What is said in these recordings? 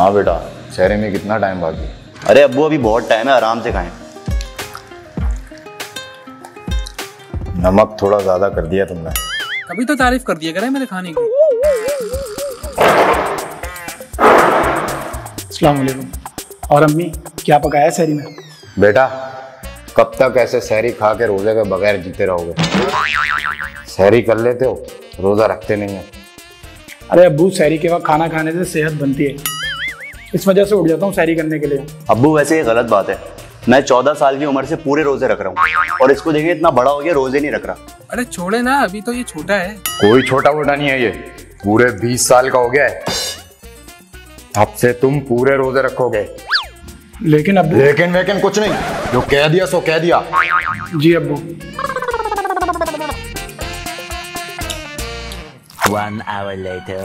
हाँ बेटा, सहरे में कितना टाइम बाकी? अरे अब्बू अभी बहुत टाइम है, आराम से खाएं। नमक थोड़ा ज्यादा कर दिया तुमने। कभी तो तारीफ कर दिया करे मेरे खाने की। अस्सलाम वालेकुम। और अम्मी, क्या पकाया सहरी में? बेटा, कब तक ऐसे सहरी खा के रोजे के बगैर जीते रहोगे? सहरी कर लेते हो, रोजा रखते नहीं है। अरे अब्बू, सहरी के वक्त खाना खाने से सेहत बनती है, इस वजह से उठ जाता हूँ सहरी करने के लिए। अब्बू वैसे ये गलत बात है, मैं 14 साल की उम्र से पूरे रोजे रख रहा हूँ और इसको देखिए इतना बड़ा हो गया रोजे नहीं रख रहा। अरे छोड़े ना, अभी तो ये छोटा है। कोई छोटा मोटा नहीं है, ये पूरे 20 साल का हो गया है, अब से तुम पूरे रोजे रखोगे। लेकिन अब्बू। लेकिन वेकिन कुछ नहीं, जो कह दिया सो कह दिया। जी अब्बू। 1 hour later.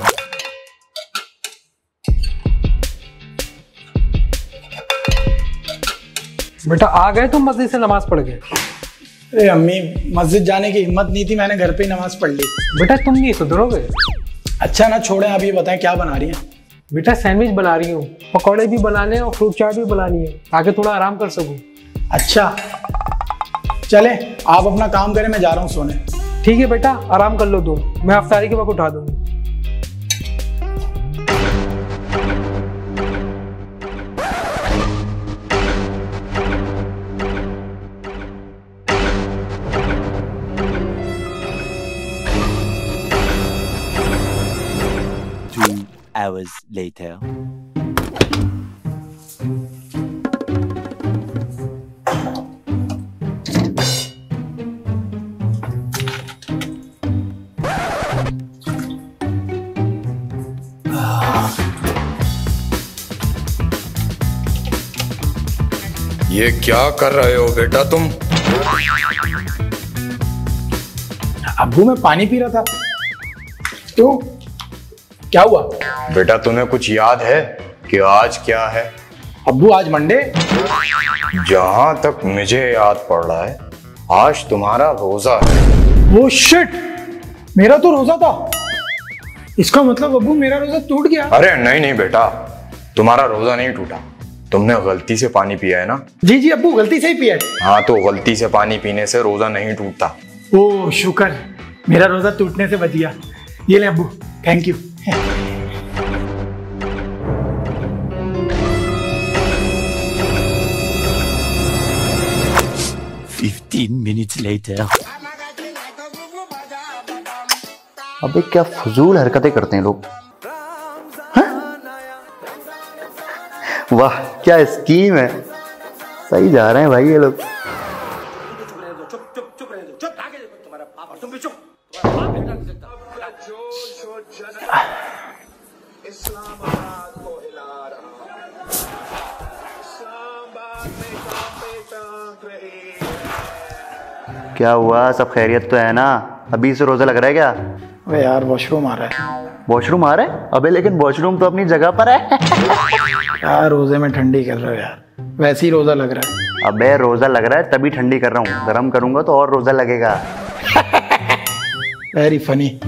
बेटा आ गए तुम, मस्जिद से नमाज पढ़ गए? अरे अम्मी, मस्जिद जाने की हिम्मत नहीं थी, मैंने घर पे ही नमाज पढ़ ली। बेटा तुम नहीं सुधरोगे। अच्छा ना छोड़ें, आप ये बताएं क्या बना रही हैं? बेटा सैंडविच बना रही हूँ, पकौड़े भी बनाने और फ्रूट चाट भी बनानी है ताकि थोड़ा आराम कर सकूँ। अच्छा चले, आप अपना काम करें, मैं जा रहा हूँ सोने। ठीक है बेटा, आराम कर लो तुम, मैं अफ्तारी के वक्त उठा दूँगा। Hours later. ये क्या कर रहे हो बेटा तुम? अब्बू मैं पानी पी रहा था। क्यों, क्या हुआ? बेटा तुम्हें कुछ याद है कि आज क्या है? अब्बू आज मंडे। जहां तक मुझे याद पड़ रहा है आज तुम्हारा रोजा है। वो शिट, मेरा तो रोजा था। इसका मतलब अब्बू मेरा रोजा टूट गया? अरे नहीं नहीं बेटा, तुम्हारा रोजा नहीं टूटा, तुमने गलती से पानी पिया है ना। जी जी अब्बू, गलती से ही पिया है। हाँ तो गलती से पानी पीने से रोजा नहीं टूटता। ओह शुक्र, मेरा रोजा टूटने से बच गया। ये ले अब्बू, थैंक यू। अबे क्या फजूल हरकतें करते हैं लोग। वाह क्या स्कीम है, सही जा रहे हैं भाई ये लोग। क्या हुआ, सब खैरियत तो है ना? अभी से रोजा लग रहा है क्या? अबे यार वॉशरूम आ रहा है। वॉशरूम आ रहा है? अबे लेकिन वॉशरूम तो अपनी जगह पर है। यार रोजे में ठंडी कर रहे हो यार, वैसे ही रोजा लग रहा है। अबे रोजा लग रहा है तभी ठंडी कर रहा हूँ, गर्म करूंगा तो और रोजा लगेगा। Very funny.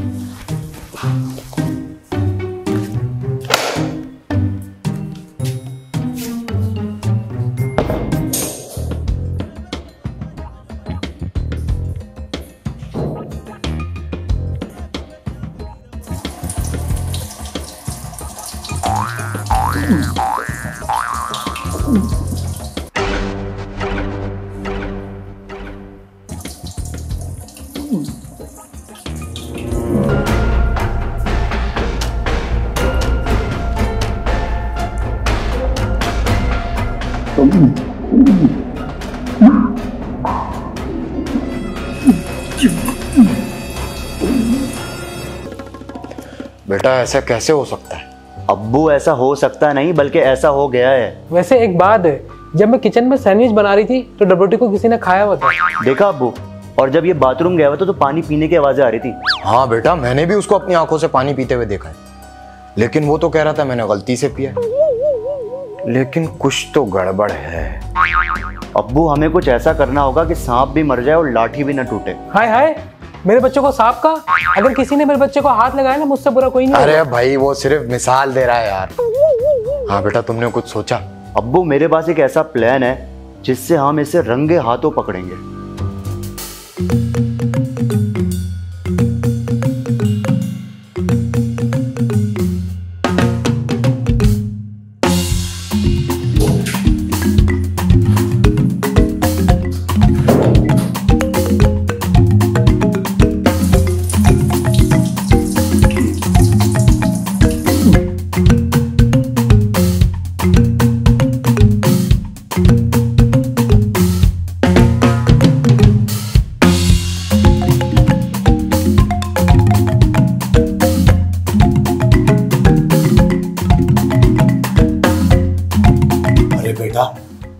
बेटा ऐसा कैसे हो सकता है? अब्बू ऐसा हो सकता नहीं बल्कि ऐसा हो गया है। वैसे एक बात है, जब मैं किचन में सैंडविच बना रही थी तो डब्बोटी को किसी ने खाया हुआ था। देखा अब्बू, और जब ये बाथरूम गया हुआ था तो पानी पीने की आवाजें आ रही थी। हाँ बेटा, मैंने भी उसको अपनी आंखों से पानी पीते हुए देखा है, लेकिन वो तो कह रहा था मैंने गलती से पिया। लेकिन कुछ तो गड़बड़ है अब्बू, हमें कुछ ऐसा करना होगा कि सांप भी मर जाए और लाठी भी न टूटे। हाय हाय, मेरे बच्चे को सांप का? अगर किसी ने मेरे बच्चे को हाथ लगाया ना, मुझसे बुरा कोई नहीं। अरे भाई वो सिर्फ मिसाल दे रहा है यार। हाँ बेटा, तुमने कुछ सोचा? अब्बू, मेरे पास एक ऐसा प्लान है जिससे हम इसे रंगे हाथों पकड़ेंगे।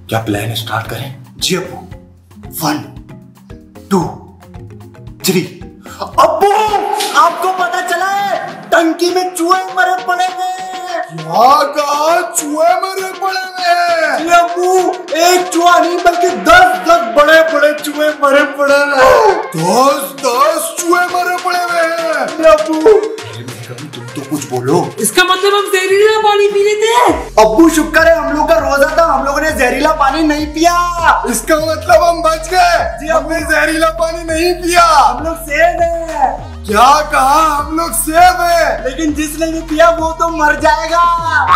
क्या प्लान स्टार्ट करें? जी अब्बू, 1 2 3। अब्बू, आपको पता चला है टंकी में चूहे मरे पड़े हैं। क्या कहा? चूहे मरे पड़े हैं? अब्बू, एक चूहा नहीं बल्कि 10 बड़े बड़े चूहे मरे पड़े हैं। 10 चूहे मरे पड़े हैं। अब्बू, तुम तो कुछ बोलो। इसका मतलब हम जहरीला पानी पी लेते हैं? अब्बू, शुक्र है हम लोग का रोजा था, हम लोगों ने जहरीला पानी नहीं पिया। इसका मतलब हम बच गए। जी, हमने जहरीला पानी नहीं पिया, हम लोग सेफ हैं। क्या कहा? हम लोग सेफ हैं। लेकिन जिसने भी पिया वो तो मर जाएगा।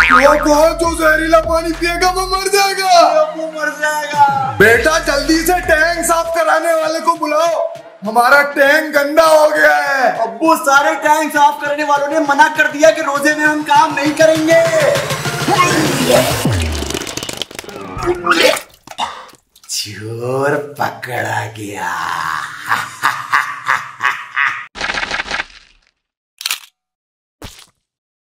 क्या कहा? जो जहरीला पानी पिएगा वो मर जाएगा। वो मर जाएगा। बेटा, जल्दी से टैंक साफ कराने वाले को बुलाओ, हमारा टैंक गंदा हो गया है। अब्बू, सारे टैंक साफ करने वालों ने मना कर दिया कि रोजे में हम काम नहीं करेंगे। चोर पकड़ा गया।